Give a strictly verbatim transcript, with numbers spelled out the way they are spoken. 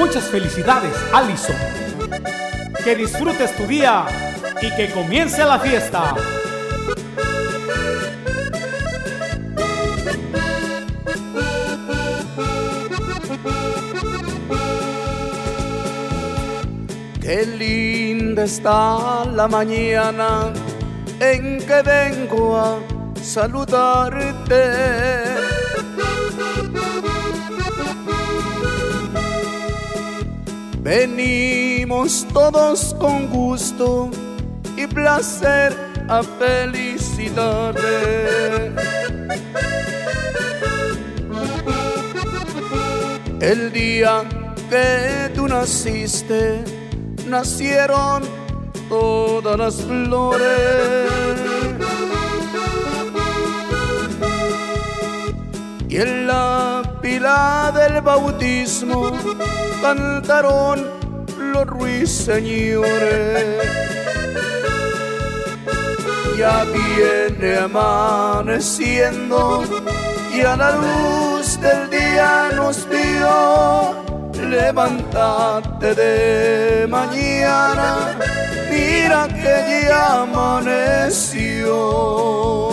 Muchas felicidades, Allison. Que disfrutes tu día y que comience la fiesta. Qué linda está la mañana en que vengo a saludarte. Venimos todos con gusto y placer a felicitarte. El día que tú naciste, nacieron todas las flores. Y en la pila del bautismo cantaron los ruiseñores. Ya viene amaneciendo y a la luz del día nos dio. Levántate de mañana, mira que ya amaneció.